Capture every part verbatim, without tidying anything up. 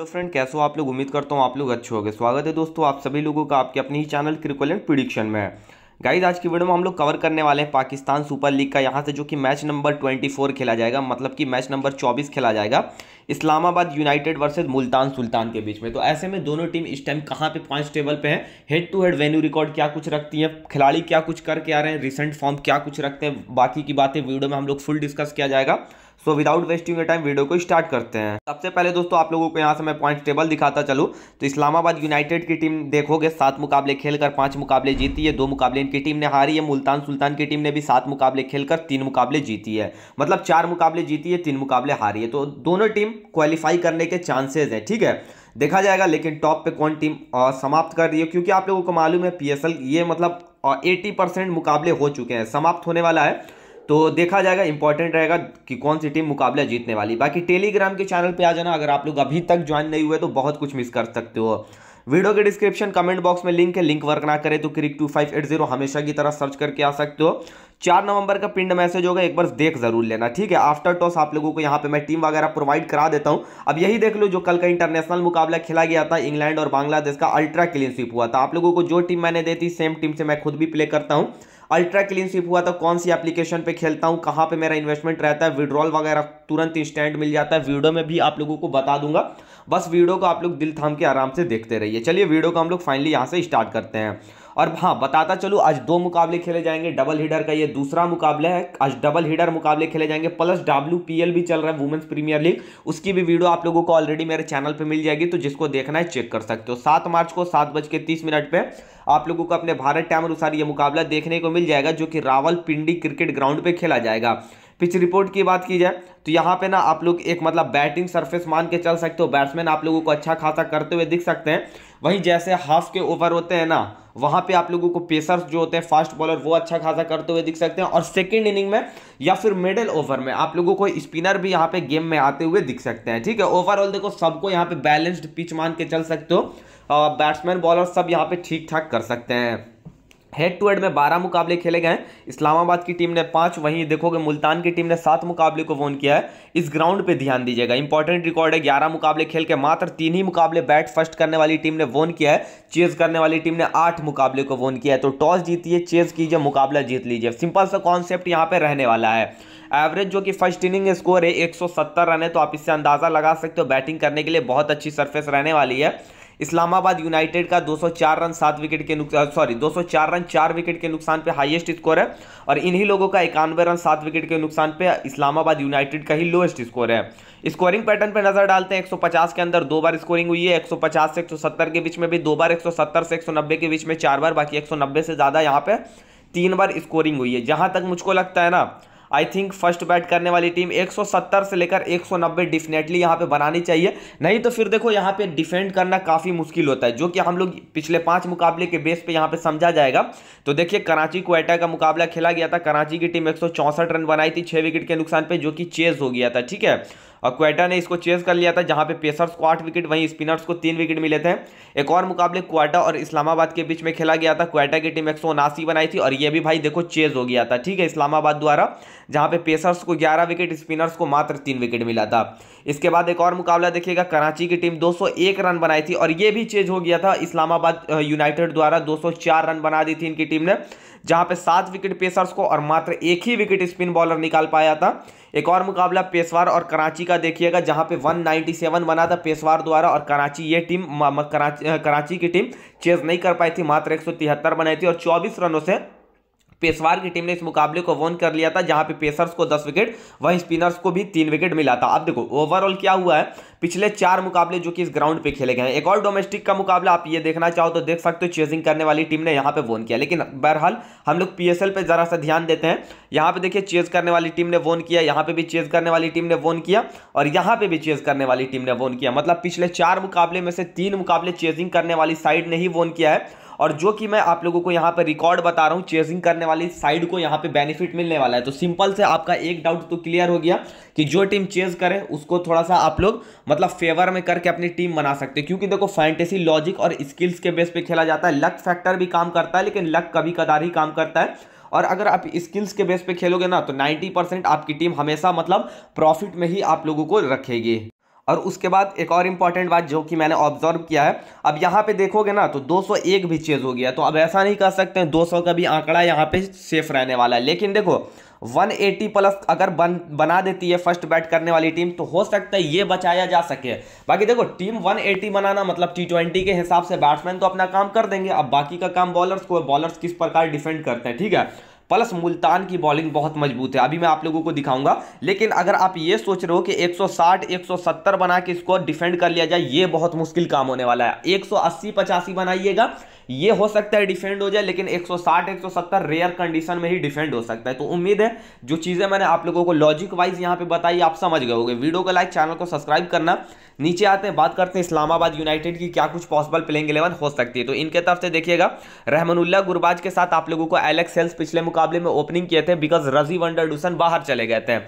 तो फ्रेंड कैसे हो आप लोग, उम्मीद करता हूँ आप लोग अच्छे होंगे। स्वागत है दोस्तों आप सभी लोगों का आपके अपने ही चैनल क्रिकेट एंड प्रेडिक्शन में। गाइज आज की वीडियो में हम लोग कवर करने वाले हैं पाकिस्तान सुपर लीग का यहाँ से जो कि मैच नंबर चौबीस खेला जाएगा, मतलब कि मैच नंबर चौबीस खेला जाएगा इस्लामाबाद यूनाइटेड वर्सेस मुल्तान सुल्तान के बीच में। तो ऐसे में दोनों टीम इस टाइम कहाँ पे पॉइंट्स टेबल पे हैं, head to head venue record क्या कुछ रखती है, खिलाड़ी क्या कुछ करके आ रहे हैं, रिसेंट फॉर्म क्या कुछ रखते हैं, बाकी की बातें वीडियो में हम लोग फुल डिस्कस किया जाएगा। So without wasting your time video को स्टार्ट करते हैं। सबसे पहले दोस्तों आप लोगों को यहाँ से मैं पॉइंट टेबल दिखाता चलूँ तो इस्लामाबाद यूनाइटेड की टीम देखोगे सात मुकाबले खेलकर पांच मुकाबले जीती है, दो मुकाबले इनकी टीम ने हारी है। मुल्तान सुल्तान की टीम ने भी सात मुकाबले खेलकर तीन मुकाबले जीती है, मतलब चार मुकाबले जीती है तीन मुकाबले हारी है। तो दोनों टीम क्वालिफाई करने के चांसेज हैं, ठीक है, देखा जाएगा लेकिन टॉप पे कौन टीम समाप्त कर रही है, क्योंकि आप लोगों को मालूम है पी एस एल ये मतलब एटी परसेंट मुकाबले हो चुके हैं, समाप्त होने वाला है। तो देखा जाएगा, इंपॉर्टेंट रहेगा कि कौन सी टीम मुकाबला जीतने वाली। बाकी टेलीग्राम के चैनल पे आ जाना, अगर आप लोग अभी तक ज्वाइन नहीं हुए तो बहुत कुछ मिस कर सकते हो। वीडियो के डिस्क्रिप्शन कमेंट बॉक्स में लिंक है, लिंक वर्क ना करे तो crick two five eight zero हमेशा की तरह सर्च करके आ सकते हो। चार नवंबर का पिंड मैसेज होगा, एक बार देख जरूर लेना, ठीक है। आफ्टर टॉस आप लोगों को यहाँ पे मैं टीम वगैरह प्रोवाइड करा देता हूँ। अब यही देख लो जो कल का इंटरनेशनल मुकाबला खेला गया था इंग्लैंड और बांग्लादेश का, अल्ट्रा क्लीन स्वीप हुआ था। आप लोगों को जो टीम मैंने दी थी सेम टीम से मैं खुद भी प्ले करता हूँ। अल्ट्रा क्लीन स्वीप हुआ था, कौन सी एप्लीकेशन पे खेलता हूँ, कहाँ पे मेरा इन्वेस्टमेंट रहता है, विड्रॉल वगैरह तुरंत इंस्टेंट मिल जाता है, वीडियो में भी आप लोगों को बता दूंगा। बस वीडियो को आप लोग दिल थाम के आराम से देखते रहिए। चलिए वीडियो को हम लोग फाइनली यहाँ से स्टार्ट करते हैं। और हाँ बताता चलो आज दो मुकाबले खेले जाएंगे, डबल हीडर का ये दूसरा मुकाबला है, आज डबल हीडर मुकाबले खेले जाएंगे, प्लस डब्ल्यू पी एल भी चल रहा है वुमेन्स प्रीमियर लीग, उसकी भी वीडियो आप लोगों को ऑलरेडी मेरे चैनल पे मिल जाएगी, तो जिसको देखना है चेक कर सकते हो। सात मार्च को सात बज के तीस मिनट पर आप लोगों को अपने भारत टाइम अनुसार ये मुकाबला देखने को मिल जाएगा, जो कि रावलपिंडी क्रिकेट ग्राउंड पे खेला जाएगा। पिच रिपोर्ट की बात की जाए तो यहाँ पे ना आप लोग एक मतलब बैटिंग सरफेस मान के चल सकते हो, बैट्समैन आप लोगों को अच्छा खासा करते हुए दिख सकते हैं। वहीं जैसे हाफ के ओवर होते हैं ना, वहाँ पे आप लोगों को पेसर्स जो होते हैं फास्ट बॉलर वो अच्छा खासा करते हुए दिख सकते हैं। और सेकंड इनिंग में या फिर मिडिल ओवर में आप लोगों को स्पिनर भी यहाँ पे गेम में आते हुए दिख सकते हैं, ठीक है। ओवरऑल देखो सबको यहाँ पे बैलेंस्ड पिच मान के चल सकते हो, बैट्समैन बॉलर सब यहाँ पे ठीक ठाक कर सकते हैं। हेड टू हेड में बारह मुकाबले खेले गए हैं, इस्लामाबाद की टीम ने पाँच, वहीं देखोगे मुल्तान की टीम ने सात मुकाबले को वोन किया है। इस ग्राउंड पे ध्यान दीजिएगा, इंपॉर्टेंट रिकॉर्ड है, ग्यारह मुकाबले खेल के मात्र तीन ही मुकाबले बैट फर्स्ट करने वाली टीम ने वोन किया है, चेज करने वाली टीम ने आठ मुकाबले को वोन किया है। तो टॉस जीतिए, चेज कीजिए, मुकाबला जीत लीजिए, सिंपल सा कॉन्सेप्ट यहाँ पे रहने वाला है। एवरेज जो कि फर्स्ट इनिंग स्कोर है एक सौ सत्तर रन है, तो आप इससे अंदाज़ा लगा सकते हो बैटिंग करने के लिए बहुत अच्छी सरफेस रहने वाली है। इस्लामाबाद यूनाइटेड का दो सौ चार रन सात विकेट के नुकसान सॉरी दो सौ चार रन चार विकेट के नुकसान पे हाईएस्ट स्कोर है, और इन्हीं लोगों का इक्यानवे रन सात विकेट के नुकसान पे इस्लामाबाद यूनाइटेड का ही लोएस्ट स्कोर है। स्कोरिंग पैटर्न पे नजर डालते हैं, एक सौ पचास के अंदर दो बार स्कोरिंग हुई है, एक सौ पचास से एक सौ सत्तर के बीच में भी दो बार, एक सौ सत्तर से एक सौ नब्बे के बीच में चार बार, बाकी एक सौ नब्बे से ज़्यादा यहाँ पे तीन बार स्कोरिंग हुई है। जहाँ तक मुझको लगता है ना, आई थिंक फर्स्ट बैट करने वाली टीम एक सौ सत्तर से लेकर एक सौ नब्बे डिफिनेटली यहाँ पे बनानी चाहिए, नहीं तो फिर देखो यहाँ पे डिफेंड करना काफ़ी मुश्किल होता है, जो कि हम लोग पिछले पांच मुकाबले के बेस पे यहाँ पे समझा जाएगा। तो देखिए कराची क्वेटा का मुकाबला खेला गया था, कराची की टीम एक सौ चौंसठ रन बनाई थी छः विकेट के नुकसान पे, जो कि चेज हो गया था, ठीक है, और क्वेटा ने इसको चेज कर लिया था, जहाँ पे पेसर्स को आठ विकेट वहीं स्पिनर्स को तीन विकेट मिले थे। एक और मुकाबले क्वेटा और इस्लामाबाद के बीच में खेला गया था, क्वेटा की टीम एक सौ उनासी बनाई थी और ये भी भाई देखो चेज हो गया था, ठीक है, इस्लामाबाद द्वारा, जहाँ पे पेसर्स को ग्यारह विकेट स्पिनर्स को मात्र तीन विकेट मिला था। इसके बाद एक और मुकाबला देखिएगा, कराची की टीम दो सौ एक रन बनाई थी और ये भी चेज हो गया था, इस्लामाबाद यूनाइटेड द्वारा दो सौ चार रन बना दी थी इनकी टीम ने, जहाँ पे सात विकेट पेसर्स को और मात्र एक ही विकेट स्पिन बॉलर निकाल पाया था। एक और मुकाबला पेशवार और कराची का देखिएगा, जहाँ पे एक सौ सत्तानवे बना था पेशवार द्वारा और कराची ये टीम कराची, कराची की टीम चेज नहीं कर पाई थी, मात्र एक सौ तिहत्तर बनाई थी और चौबीस रनों से पेशवार की टीम ने इस मुकाबले को वोन कर लिया था, जहां पे पेसर्स को दस विकेट वहीं स्पिनर्स को भी तीन विकेट मिला था। अब देखो ओवरऑल क्या हुआ है, पिछले चार मुकाबले जो कि इस ग्राउंड पे खेले गए हैं। एक और डोमेस्टिक का मुकाबला आप ये देखना चाहो तो देख सकते हो, चेजिंग करने वाली टीम ने यहाँ पे वोन किया, लेकिन बहरहाल हम लोग पी एस एल पे जरा सा ध्यान देते हैं। यहाँ पे देखिए चेज करने वाली टीम ने वोन किया, यहाँ पे भी चेज करने वाली टीम ने वोन किया और यहाँ पे भी चेज करने वाली टीम ने वोन किया, मतलब पिछले चार मुकाबले में से तीन मुकाबले चेजिंग करने वाली साइड ने ही वोन किया है, और जो कि मैं आप लोगों को यहाँ पे रिकॉर्ड बता रहा हूँ, चेजिंग करने वाली साइड को यहाँ पे बेनिफिट मिलने वाला है। तो सिंपल से आपका एक डाउट तो क्लियर हो गया कि जो टीम चेज करे उसको थोड़ा सा आप लोग मतलब फेवर में करके अपनी टीम बना सकते हैं, क्योंकि देखो फैंटेसी लॉजिक और स्किल्स के बेस पे खेला जाता है, लक फैक्टर भी काम करता है लेकिन लक कभी कदार ही काम करता है, और अगर आप स्किल्स के बेस पे खेलोगे ना तो नाइन्टी परसेंट आपकी टीम हमेशा मतलब प्रॉफिट में ही आप लोगों को रखेगी। और उसके बाद एक और इम्पॉर्टेंट बात जो कि मैंने ऑब्जर्व किया है, अब यहाँ पे देखोगे ना तो दो सौ एक भी चेज हो गया, तो अब ऐसा नहीं कह सकते हैं दो सौ का भी आंकड़ा यहाँ पे सेफ रहने वाला है। लेकिन देखो एक सौ अस्सी प्लस अगर बन बना देती है फर्स्ट बैट करने वाली टीम तो हो सकता है ये बचाया जा सके। बाकी देखो टीम एक सौ अस्सी बनाना मतलब टी ट्वेंटी के हिसाब से बैट्समैन तो अपना काम कर देंगे, अब बाकी का काम बॉलर्स को, बॉलर्स किस प्रकार डिफेंड करते हैं, ठीक है। प्लस मुल्तान की बॉलिंग बहुत मजबूत है, अभी मैं आप लोगों को दिखाऊंगा। लेकिन अगर आप ये सोच रहे हो कि एक सौ साठ एक सौ सत्तर बना के इसको डिफेंड कर लिया जाए, ये बहुत मुश्किल काम होने वाला है। एक सौ अस्सी पचासी बनाइएगा, ये हो सकता है डिफेंड हो जाए, लेकिन एक सौ साठ एक सौ सत्तर रेयर कंडीशन में ही डिफेंड हो सकता है। तो उम्मीद है जो चीज़ें मैंने आप लोगों को लॉजिक वाइज यहाँ पे बताई आप समझ गए होंगे। वीडियो को लाइक, चैनल को सब्सक्राइब करना। नीचे आते हैं, बात करते हैं इस्लामाबाद यूनाइटेड की, क्या कुछ पॉसिबल प्लेइंग इलेवन हो सकती है। तो इनके तरफ से देखिएगा, रहमानुल्लाह गुरबाज के साथ आप लोगों को एलेक्स हेल्स पिछले मुकाबले में ओपनिंग किए थे बिकॉज रजी वर डुसन बाहर चले गए थे,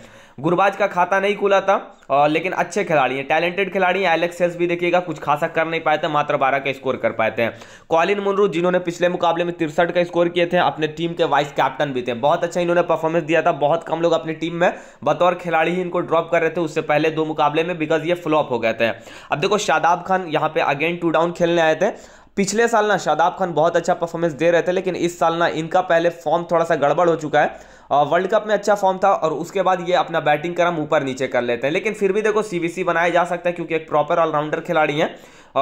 गुरबाज का खाता नहीं खुला था। और लेकिन अच्छे खिलाड़ी हैं, टैलेंटेड खिलाड़ी हैं। एलेक्स हेल्स भी देखिएगा कुछ खासा कर नहीं पाए थे, मात्र बारह का स्कोर कर पाए थे। कॉलिन मुनरू जिन्होंने पिछले मुकाबले में तिरसठ का स्कोर किए थे, अपने टीम के वाइस कैप्टन भी थे, बहुत अच्छा इन्होंने परफॉर्मेंस दिया था। बहुत कम लोग अपनी टीम में बतौर खिलाड़ी ही इनको ड्रॉप कर रहे थे उससे पहले दो मुकाबले में, बिकॉज ये फ्लॉप हो गए थे। अब देखो शादाब खान यहाँ पे अगेन टू डाउन खेलने आए थे। पिछले साल ना शादाब खान बहुत अच्छा परफॉर्मेंस दे रहे थे, लेकिन इस साल ना इनका पहले फॉर्म थोड़ा सा गड़बड़ हो चुका है। वर्ल्ड कप में अच्छा फॉर्म था और उसके बाद ये अपना बैटिंग क्रम ऊपर नीचे कर लेते हैं। लेकिन फिर भी देखो सीबीसी बनाया जा सकता है क्योंकि एक प्रॉपर ऑलराउंडर खिलाड़ी हैं।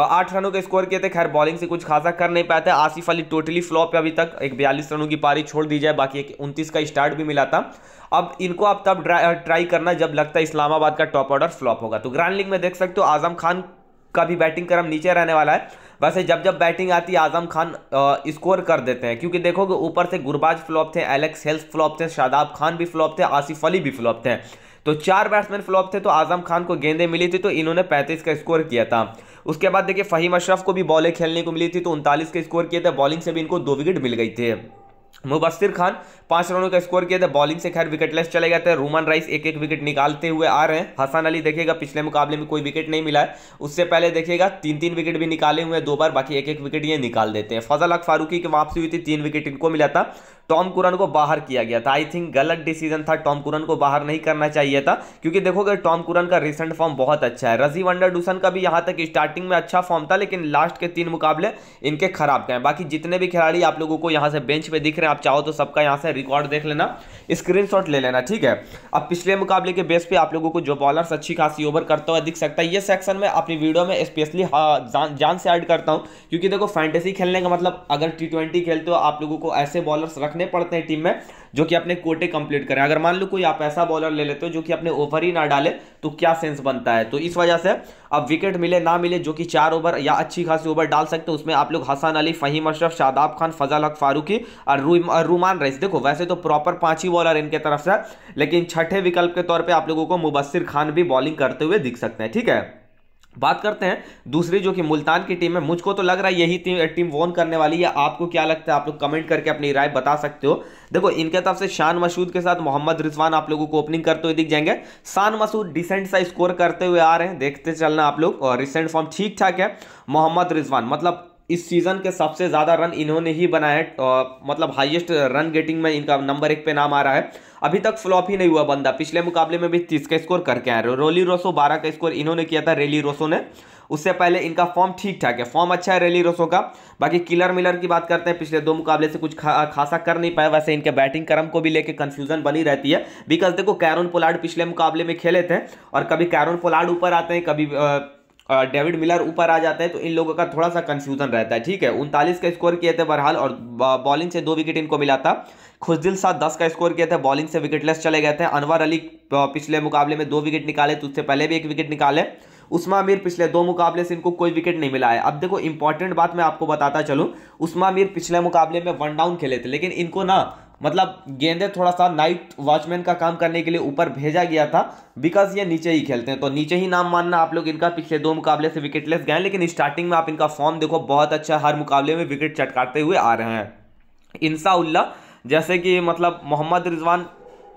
आठ रनों के स्कोर किए थे, खैर बॉलिंग से कुछ खासा कर नहीं पाए थे। आसिफ अली टोटली फ्लॉप है अभी तक, एक बयालीस रनों की पारी छोड़ दी जाए, बाकी एक उनतीस का स्टार्ट भी मिला था। अब इनको आप तब ट्राई करना जब लगता है इस्लामाबाद का टॉप ऑर्डर फ्लॉप होगा। तो ग्रैंड लीग में देख सकते हो आजम खान का भी बैटिंग क्रम नीचे रहने वाला है। वैसे जब जब बैटिंग आती है आजम खान स्कोर कर देते हैं, क्योंकि देखोगे ऊपर से गुरबाज फ्लॉप थे, एलेक्स हेल्स फ्लॉप थे, शादाब खान भी फ्लॉप थे, आसिफ अली भी फ्लॉप थे, तो चार बैट्समैन फ्लॉप थे। तो आजम खान को गेंदें मिली थी तो इन्होंने पैंतीस का स्कोर किया था। उसके बाद देखिए फहीम अशरफ को भी बॉलें खेलने को मिली थी तो उनतालीस का स्कोर किया था, बॉलिंग से भी इनको दो विकेट मिल गई थी। मुबशिर खान पाँच रनों का स्कोर किए थे, बॉलिंग से खैर विकेटलेस चले गए थे। रोमन राइस एक एक विकेट निकालते हुए आ रहे हैं। हसन अली देखिएगा पिछले मुकाबले में कोई विकेट नहीं मिला है, उससे पहले देखिएगा तीन तीन विकेट भी निकाले हुए हैं दो बार, बाकी एक एक विकेट ये निकाल देते हैं। फजल हक फारूकी की वापसी हुई थी, तीन विकेट इनको मिला था। टॉम कुरन को बाहर किया गया था, आई थिंक गलत डिसीजन था, टॉम कुरन को बाहर नहीं करना चाहिए था, क्योंकि देखोगे टॉम कुरन का रिसेंट फॉर्म बहुत अच्छा है। रजी वर डुसन का भी यहाँ तक स्टार्टिंग में अच्छा फॉर्म था, लेकिन लास्ट के तीन मुकाबले इनके खराब गए। बाकी जितने भी खिलाड़ी आप लोगों को यहाँ से बेंच पे दिख रहे हैं, आप चाहो तो सबका यहाँ से रिकॉर्ड देख लेना, स्क्रीनशॉट ले लेना, ठीक है। अब पिछले मुकाबले के बेस पे आप लोगों को जो बॉलर्स अच्छी खासी ओवर करता हुआ दिख सकता है, ये सेक्शन में अपनी वीडियो में स्पेशली जान, जान से ऐड करता हूँ, क्योंकि देखो फैंटेसी खेलने का मतलब अगर टी ट्वेंटी खेलते हो आप लोगों को ऐसे बॉलर्स रखने पड़ते हैं टीम में जो कि अपने कोटे कंप्लीट करें। अगर मान लो कोई आप ऐसा बॉलर ले लेते हो जो कि अपने ओवर ही ना डाले तो क्या सेंस बनता है। तो इस वजह से अब विकेट मिले ना मिले जो कि चार ओवर या अच्छी खासी ओवर डाल सकते हो, उसमें आप लोग हसन अली, फहीम अशरफ, शादाब खान, फजल हक फारूकी और रोमान राइस, देखो वैसे तो प्रॉपर पांच ही बॉलर इनके तरफ से, लेकिन छठे विकल्प के तौर पे आप लोगों को मुबशिर खान भी बॉलिंग करते हुए दिख सकते हैं, ठीक है। बात करते हैं दूसरी जो कि मुल्तान की टीम है। मुझको तो लग रहा है यही टीम टीम वोन करने वाली है, आपको क्या लगता है आप लोग कमेंट करके अपनी राय बता सकते हो। देखो इनके तरफ से शान मसूद के साथ मोहम्मद रिजवान आप लोगों को ओपनिंग करते हुए दिख जाएंगे। शान मसूद डिसेंट सा स्कोर करते हुए आ रहे हैं, देखते चलना आप लोग, और रिसेंट फॉर्म ठीक ठाक है। मोहम्मद रिजवान मतलब इस सीज़न के सबसे ज़्यादा रन इन्होंने ही बनाए, मतलब हाईएस्ट रन गेटिंग में इनका नंबर एक पे नाम आ रहा है। अभी तक फ्लॉप ही नहीं हुआ बंदा, पिछले मुकाबले में भी तीस का स्कोर करके आए। रिली रोसो बारह का स्कोर इन्होंने किया था, रिली रोसो ने, उससे पहले इनका फॉर्म ठीक ठाक है, फॉर्म अच्छा है रिली रोसो का। बाकी किलर मिलर की बात करते हैं, पिछले दो मुकाबले से कुछ खा, खासा कर नहीं पाया। वैसे इनके बैटिंग क्रम को भी लेके कंफ्यूजन बनी रहती है, बिकॉज देखो कैरन पोलार्ड पिछले मुकाबले में खेले थे और कभी कैरन पोलार्ड ऊपर आते हैं, कभी डेविड मिलर ऊपर आ जाते हैं, तो इन लोगों का थोड़ा सा कंफ्यूजन रहता है, ठीक है। उनतालीस का स्कोर किए थे बहरहाल, और बॉलिंग से दो विकेट इनको मिला था। खुशदिल शाह दस का स्कोर किए थे, बॉलिंग से विकेटलेस चले गए थे। अनवर अली पिछले मुकाबले में दो विकेट निकाले, तो उससे पहले भी एक विकेट निकाले। उस्मान मीर पिछले दो मुकाबले से इनको कोई विकेट नहीं मिला है। अब देखो इंपॉर्टेंट बात मैं आपको बताता चलूँ, उस्मान मीर पिछले मुकाबले में वन डाउन खेले थे, लेकिन इनको ना मतलब गेंदे थोड़ा सा नाइट वॉचमैन का काम करने के लिए ऊपर भेजा गया था, बिकॉज ये नीचे ही खेलते हैं, तो नीचे ही नाम मानना आप लोग इनका। पिछले दो मुकाबले से विकेटलेस गए, लेकिन स्टार्टिंग में आप इनका फॉर्म देखो बहुत अच्छा, हर मुकाबले में विकेट चटकाते हुए आ रहे हैं। इंशाअल्लाह जैसे कि मतलब मोहम्मद रिजवान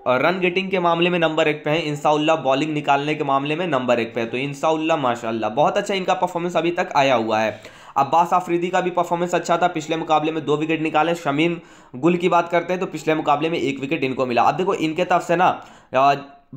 रन गेटिंग के मामले में नंबर एक पे है, इंशाअल्लाह बॉलिंग निकालने के मामले में नंबर एक पे है, तो इंशाअल्लाह माशाअल्लाह बहुत अच्छा इनका परफॉर्मेंस अभी तक आया हुआ है। अब्बास अफरीदी का भी परफॉर्मेंस अच्छा था, पिछले मुकाबले में दो विकेट निकाले। शमीम गुल की बात करते हैं तो पिछले मुकाबले में एक विकेट इनको मिला। अब देखो इनके तरफ से ना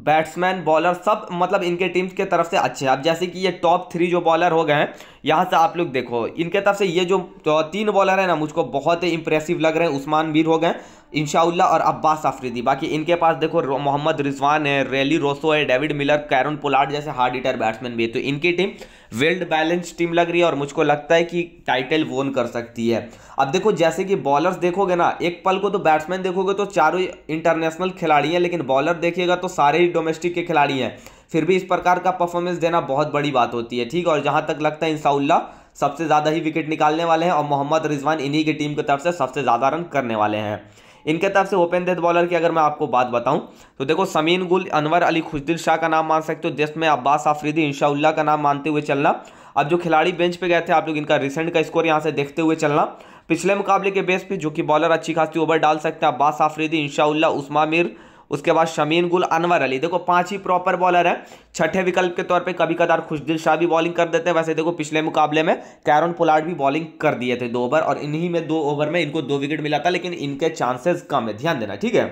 बैट्समैन बॉलर सब मतलब इनके टीम के तरफ से अच्छे हैं। अब जैसे कि ये टॉप थ्री जो बॉलर हो गए हैं, यहाँ से आप लोग देखो इनके तरफ से ये जो तो तीन बॉलर हैं ना, मुझको बहुत ही इंप्रेसिव लग रहे हैं। उस्मान मीर हो गए, इंशाअल्लाह और अब्बास अफरीदी। बाकी इनके पास देखो मोहम्मद रिजवान है, रेली रोसो है, डेविड मिलर, कैरन पोलार्ड जैसे हार्ड हिटर बैट्समैन भी है। तो इनकी टीम वेल बैलेंस टीम लग रही है और मुझको लगता है कि टाइटल वोन कर सकती है। अब देखो जैसे कि बॉलर्स देखोगे ना, एक पल को तो बैट्समैन देखोगे तो चारों इंटरनेशनल खिलाड़ी हैं, लेकिन बॉलर देखिएगा तो सारे ही डोमेस्टिक के खिलाड़ी हैं। फिर भी इस प्रकार का परफॉर्मेंस देना बहुत बड़ी बात होती है, ठीक। और जहाँ तक लगता है इंशाअल्लाह सबसे ज़्यादा ही विकेट निकालने वाले हैं और मोहम्मद रिजवान इन्हीं की टीम की तरफ से सबसे ज़्यादा रन करने वाले हैं। इनके तरफ से ओपन डेथ बॉलर की अगर मैं आपको बात बताऊं तो देखो समीन गुल, अनवर अली, खुशदिल शाह का नाम मान सकते हो, जस्ट में अब्बास आफरीदी, इंशाअल्लाह का नाम मानते हुए चलना। अब जो खिलाड़ी बेंच पे गए थे आप लोग इनका रिसेंट का स्कोर यहाँ से देखते हुए चलना। पिछले मुकाबले के बेस पे जो कि बॉलर अच्छी खासी ओवर डाल सकते हैं, अब्बास आफरीदी, इंशाअल्लाह, उस्मान मीर, उसके बाद शमीन गुल, अनवर अली, देखो पांच ही प्रॉपर बॉलर हैं। छठे विकल्प के तौर पे कभी कदार खुशदिल शाह भी बॉलिंग कर देते हैं। वैसे देखो पिछले मुकाबले में कैरन पोलार्ड भी बॉलिंग कर दिए थे दो ओवर और इन्हीं में दो ओवर में इनको दो विकेट मिला था, लेकिन इनके चांसेस कम है, ध्यान देना, ठीक है।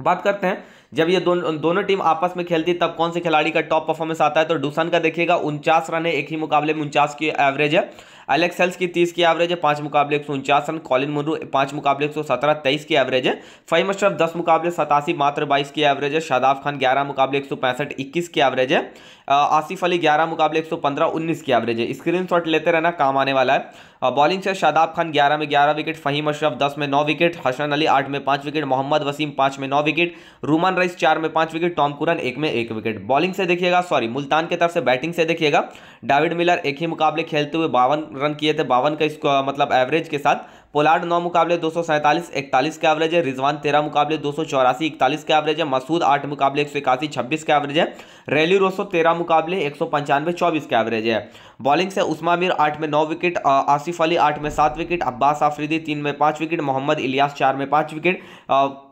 बात करते हैं जब ये दो, दोनों टीम आपस में खेलती तब कौन से खिलाड़ी का टॉप परफॉर्मेंस आता है, तो डुसन का देखिएगा उनचास रन है, एक ही मुकाबले में उनचास की एवरेज है। एलेक्स हेल्स की तीस की एवरेज है, पाँच मुकाबले एक सौ उनचास रन। कॉलिन मुनरो पाँच मुकाबले एक सौ सत्रह तेईस की एवरेज है। फहीम अशरफ दस मुकाबले सतासी मात्र बाईस की एवरेज है। शादाब खान ग्यारह मुकाबले एक सौ पैंसठ इक्कीस की एवरेज है। आसिफ अली ग्यारह मुकाबले एक सौ पंद्रह उन्नीस की एवरेज है। स्क्रीन शॉट लेते रहना, काम आने वाला है। बॉलिंग से शादाब खान ग्यारह में ग्यारह विकेट, फहीम अशरफ दस में नौ विकेट, हसन अली आठ में पाँच विकेट, मोहम्मद वसीम पाँच में नौ विकेट, रोमन रईस चार में पाँच विकेट, टॉम कुरन एक में एक विकेट। बॉलिंग से देखिएगा, सॉरी मुल्तान की तरफ से बैटिंग से देखिएगा, डेविड मिलर एक ही मुकाबले खेलते हुए बावन रन किए थे, बावन का इसको मतलब एवरेज के साथ। पोलार्ड नौ मुकाबले दो सौ सैंतालीस इकतालीस का एवरेज है। रिजवान तेरह मुकाबले दो सौ चौरासी इकतालीस का एवरेज है। मसूद आठ मुकाबले एक सौ इक्यासी छब्बीस का एवरेज है। रेली रोसो तेरह मुकाबले एक सौ पंचानवे चौबीस का एवरेज है। बॉलिंग से उस्मान मीर आठ में नौ विकेट, आसिफ अली आठ में सात विकेट, अब्बास आफरीदी तीन में पाँच विकेट, मोहम्मद इलियास चार में पाँच विकेट,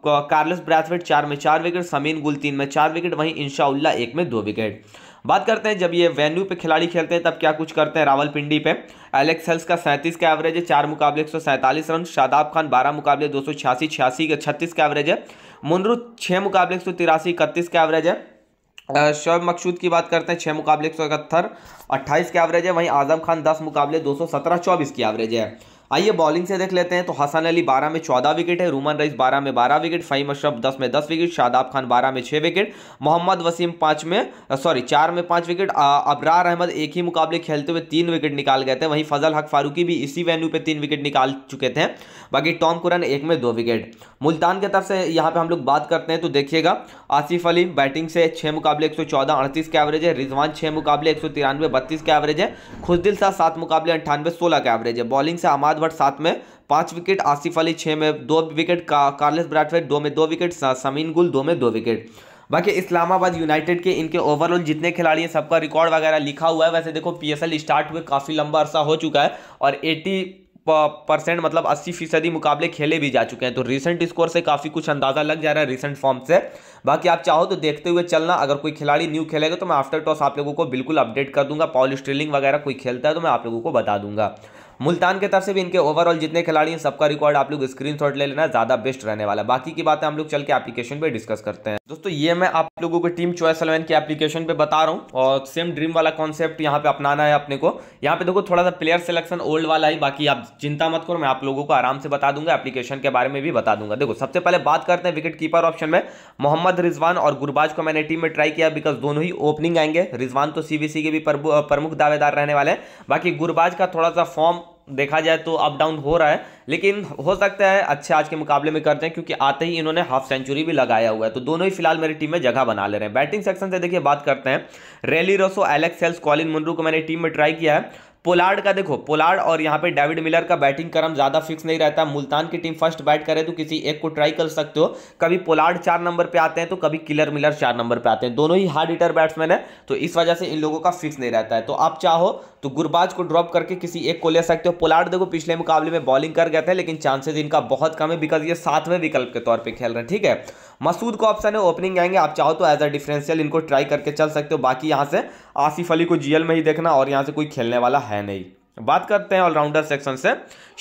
कार्लस ब्रैथवेट चार में चार विकेट, समीन गुल तीन में चार विकेट, वहीं इंशाअल्लाह एक में दो विकेट। बात करते हैं जब ये वेन्यू पे खिलाड़ी खेलते हैं तब क्या कुछ करते हैं। रावलपिंडी पे एलेक्स हेल्स का सैंतीस का एवरेज है, चार मुकाबले एक सौ सैंतालीस रन। शादाब खान बारह मुकाबले दो सौ छियासी छियासी का छत्तीस का एवरेज है। मुनरू छः मुकाबले एक सौ तिरासी इकतीस का एवरेज है। शोएब मकसूद की बात करते हैं, छः मुकाबले एक सौ इकहत्तर अट्ठाईस का एवरेज है। वहीं आजम खान दस मुकाबले दो सौ सत्रह चौबीस की एवरेज है। आइए बॉलिंग से देख लेते हैं, तो हसन अली बारह में चौदह विकेट है, रोमन रईस बारह में बारह विकेट, फहीम अशरफ दस में दस विकेट, शादाब खान बारह में छः विकेट, मोहम्मद वसीम पाँच में सॉरी चार में पाँच विकेट, अबरार अहमद एक ही मुकाबले खेलते हुए तीन विकेट निकाल गए थे। वहीं फजल हक फारूकी भी इसी वेन्यू पे तीन विकेट निकाल चुके थे। बाकी टॉम कुरन एक में दो विकेट। मुल्तान की तरफ से यहाँ पर हम लोग बात करते हैं तो देखिएगा, आसिफ अली बैटिंग से छः मुकाबले एक सौ चौदह अड़तीस का एवरेज है। रिजवान छः मुकाबले एक सौ तिरानवे बत्तीस का एवरेज है। खुशदिल शाह सात मुकाबले अंठानवे सोलह का एवरेज है। बॉलिंग से अमाद बट सात में पाँच विकेट, आसिफ अली छः में दो विकेट, कार्लस ब्रैथवेट दो में दो विकेट, समीन गुल दो में दो विकेट। बाकी इस्लामाबाद यूनाइटेड के इनके ओवरऑल जितने खिलाड़ी हैं सबका रिकॉर्ड वगैरह लिखा हुआ है। वैसे देखो पीएसएल स्टार्ट हुए काफ़ी लंबा अरसा हो चुका है और अस्सी परसेंट मतलब अस्सी फीसदी मुकाबले खेले भी जा चुके हैं, तो रिसेंट स्कोर से काफ़ी कुछ अंदाज़ा लग जा रहा है रिसेंट फॉर्म से। बाकी आप चाहो तो देखते हुए चलना, अगर कोई खिलाड़ी न्यू खेलेगा तो मैं आफ्टर टॉस आप लोगों को बिल्कुल अपडेट कर दूंगा। पॉल स्ट्रेलिंग वगैरह कोई खेलता है तो मैं आप लोगों को बता दूंगा। मुल्तान के तरफ से भी इनके ओवरऑल जितने खिलाड़ी हैं सबका रिकॉर्ड आप लोग स्क्रीनशॉट ले लेना, ज़्यादा बेस्ट रहने वाला है। बाकी की बातें हम लोग चल के एप्लीकेशन पे डिस्कस करते हैं। दोस्तों ये मैं आप लोगों को टीम चॉइस इलेवन के एप्लीकेशन पे बता रहा हूँ और सेम ड्रीम वाला कॉन्सेप्ट यहाँ पे अपनाना है अपने को। यहाँ पे देखो थोड़ा सा प्लेयर सिलेक्शन ओल्ड वाला ही, बाकी आप चिंता मत करो, मैं आप लोगों को आराम से बता दूंगा, एप्लीकेशन के बारे में भी बता दूंगा। देखो सबसे पहले बात करते हैं विकेट कीपर ऑप्शन में। मोहम्मद रिजवान और गुरबाज को मैंने टीम में ट्राई किया बिकॉज दोनों ही ओपनिंग आएंगे। रिजवान तो सीबीसी के भी प्रमुख दावेदार रहने वाले हैं। बाकी गुरबाज का थोड़ा सा फॉर्म देखा जाए तो अप डाउन हो रहा है, लेकिन हो सकता है अच्छे आज के मुकाबले में करते हैं क्योंकि आते ही इन्होंने हाफ सेंचुरी भी लगाया हुआ है, तो दोनों ही फिलहाल मेरी टीम में जगह बना ले रहे हैं। बैटिंग सेक्शन से देखिए बात करते हैं, Rilee Rossouw, Alex Hales, Colin Munro को मैंने टीम में ट्राई किया है। पोलार्ड का देखो, पोलार्ड और यहाँ पे डेविड मिलर का बैटिंग क्रम ज़्यादा फिक्स नहीं रहता। मुल्तान की टीम फर्स्ट बैट करे तो किसी एक को ट्राई कर सकते हो, कभी पोलार्ड चार नंबर पे आते हैं तो कभी किलर मिलर चार नंबर पे आते हैं। दोनों ही हार्ड हिटर बैट्समैन है, तो इस वजह से इन लोगों का फिक्स नहीं रहता है। तो आप चाहो तो गुरबाज को ड्रॉप करके किसी एक को ले सकते हो। पोलार्ड देखो पिछले मुकाबले में बॉलिंग कर गए थे, लेकिन चांसेज इनका बहुत कम है बिकॉज ये सातवें विकल्प के तौर पर खेल रहे हैं, ठीक है। मसूद को ऑप्शन है, ओपनिंग आएंगे, आप चाहो तो एज अ डिफरेंशियल इनको ट्राई करके चल सकते हो। बाकी यहाँ से आसिफ अली को जीएल में ही देखना और यहाँ से कोई खेलने वाला है नहीं। बात करते हैं ऑलराउंडर सेक्शन से।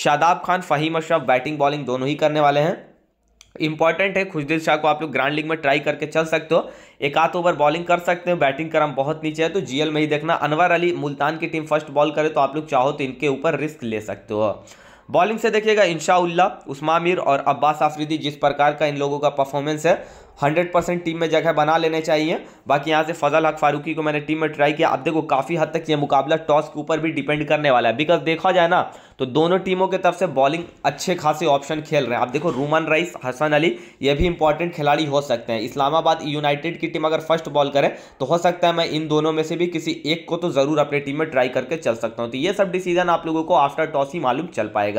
शादाब खान, फहीम अशरफ बैटिंग बॉलिंग दोनों ही करने वाले हैं। इंपॉर्टेंट है। खुशदिल शाह को आप लोग ग्रांड लीग में ट्राई करके चल सकते हो, एक आध ओवर बॉलिंग कर सकते हो, बैटिंग क्रम बहुत नीचे है तो जीएल में ही देखना। अनवर अली मुल्तान की टीम फर्स्ट बॉल करे तो आप लोग चाहो तो इनके ऊपर रिस्क ले सकते हो। बॉलिंग से देखिएगा इंशाअल्लाह, उस्मान मीर और अब्बास आफरीदी, जिस प्रकार का इन लोगों का परफॉर्मेंस है हंड्रेड परसेंट टीम में जगह बना लेने चाहिए। बाकी यहाँ से फजल हक फारूकी को मैंने टीम में ट्राई किया। अब देखो काफ़ी हद तक ये मुकाबला टॉस के ऊपर भी डिपेंड करने वाला है, बिकॉज देखा जाए ना तो दोनों टीमों की तरफ से बॉलिंग अच्छे खासे ऑप्शन खेल रहे हैं। आप देखो रोमन रईस, हसन अली, ये भी इंपॉर्टेंट खिलाड़ी हो सकते हैं। इस्लामाबाद यूनाइटेड की टीम अगर फर्स्ट बॉल करे तो हो सकता है मैं इन दोनों में से भी किसी एक को तो ज़रूर अपनी टीम में ट्राई करके चल सकता हूँ। तो ये सब डिसीजन आप लोगों को आफ्टर टॉस ही मालूम चल पाएगा।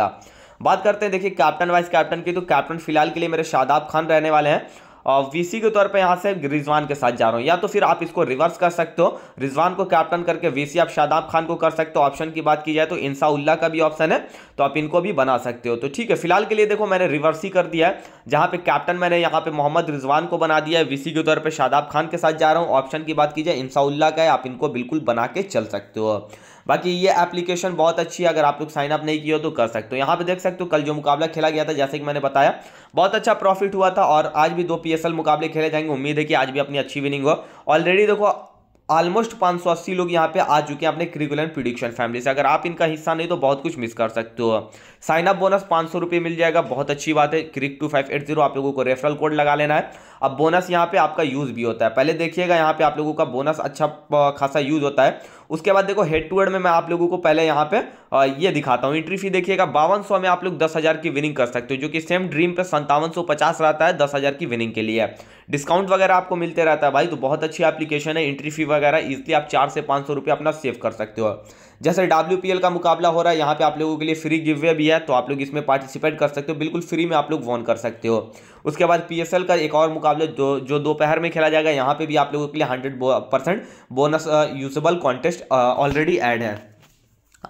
बात करते हैं देखिए कैप्टन वाइस कैप्टन की, तो कैप्टन फिलहाल के लिए मेरे शादाब खान रहने वाले हैं और वीसी के तौर पे यहाँ से रिजवान के साथ जा रहा हूँ, या तो फिर आप इसको रिवर्स कर सकते हो, रिजवान को कैप्टन करके वीसी आप शादाब खान को कर सकते हो। ऑप्शन की बात की जाए तो इंशाअल्लाह का भी ऑप्शन है तो आप इनको भी बना सकते हो। तो ठीक है, फिलहाल के लिए देखो मैंने रिवर्स ही कर दिया है, जहाँ पे कैप्टन मैंने यहाँ पे मोहम्मद रिजवान को बना दिया है, वीसी के तौर पर शादाब खान के साथ जा रहा हूँ। ऑप्शन की बात की जाए इंशाअल्लाह का है, आप इनको बिल्कुल बना के चल सकते हो। बाकी ये एप्लीकेशन बहुत अच्छी है, अगर आप लोग साइन अप नहीं किए हो तो कर सकते हो। यहाँ पे देख सकते हो कल जो मुकाबला खेला गया था, जैसे कि मैंने बताया बहुत अच्छा प्रॉफिट हुआ था और आज भी दो पीएसएल मुकाबले खेले जाएंगे, उम्मीद है कि आज भी अपनी अच्छी विनिंग हो। ऑलरेडी देखो ऑलमोस्ट पाँच सौ अस्सी लोग यहाँ पे आ चुके हैं अपने क्रिकेट एंड प्रेडिक्शन फैमिली से। अगर आप इनका हिस्सा नहीं तो बहुत कुछ मिस कर सकते हो। साइन अप बोनस पाँच सौ रुपये मिल जाएगा, बहुत अच्छी बात है। Crick two five eight zero आप लोगों को रेफरल कोड लगा लेना है। अब बोनस यहाँ पे आपका यूज़ भी होता है, पहले देखिएगा यहाँ पे आप लोगों का बोनस अच्छा खासा यूज़ होता है। उसके बाद देखो हेड टू हेड में मैं आप लोगों को पहले यहाँ पे ये दिखाता हूँ। एंट्री फी देखिएगा बावन सौ में आप लोग दस हज़ार की विनिंग कर सकते हो, जो कि सेम ड्रीम पे संतावन सौ पचास रहता है दस हज़ार की विनिंग के लिए। डिस्काउंट वगैरह आपको मिलते रहता है भाई, तो बहुत अच्छी एप्लीकेशन है। एंट्री फी वगैरह इसलिए आप चार से पाँच सौ रुपये अपना सेव कर सकते हो। जैसे डब्ल्यू पी एल का मुकाबला हो रहा है, यहाँ पे आप लोगों के लिए फ्री गिव वे भी है तो आप लोग इसमें पार्टिसिपेट कर सकते हो, बिल्कुल फ्री में आप लोग वॉन कर सकते हो। उसके बाद पी एस एल का एक और मुकाबला जो जो दोपहर में खेला जाएगा, यहाँ पे भी आप लोगों के लिए hundred percent bonus usable contest already add है।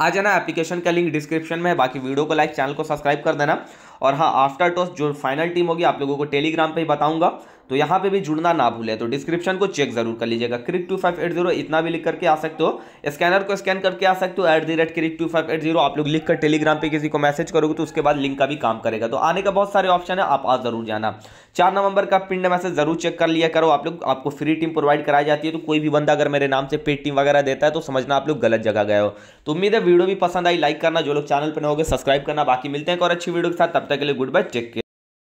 आ जाना, एप्लीकेशन का लिंक डिस्क्रिप्शन में है। बाकी वीडियो को लाइक, चैनल को सब्सक्राइब कर देना। और हाँ, आफ्टर टॉस जो फाइनल टीम होगी आप लोगों को टेलीग्राम पे ही बताऊंगा, तो यहाँ पे भी जुड़ना ना भूले, तो डिस्क्रिप्शन को चेक जरूर कर लीजिएगा। Crick two five eight zero इतना भी लिख करके आ सकते हो, स्कैनर को स्कैन करके आ सकते हो, at the rate crick two five eight zero आप लोग लिख कर टेलीग्राम पे किसी को मैसेज करोगे तो उसके बाद लिंक का भी काम करेगा। तो आने का बहुत सारे ऑप्शन है, आप आज जरूर जाना। चार नवंबर का पिन मैसेज जरूर चेक कर लिया करो आप लोग, आपको फ्री टीम प्रोवाइड कराई जाती है। तो कोई भी बंदा अगर मेरे नाम से पेड टीम वगैरह देता है तो समझना आप लोग गलत जगह गए हो। तो उम्मीद है वीडियो भी पसंद आई, लाइक करना, जो लोग चैनल पर न होगे सब्सक्राइब करना। बाकी मिलते हैं एक और अच्छी वीडियो के साथ, तब तक के लिए गुड बाय, टेक केयर।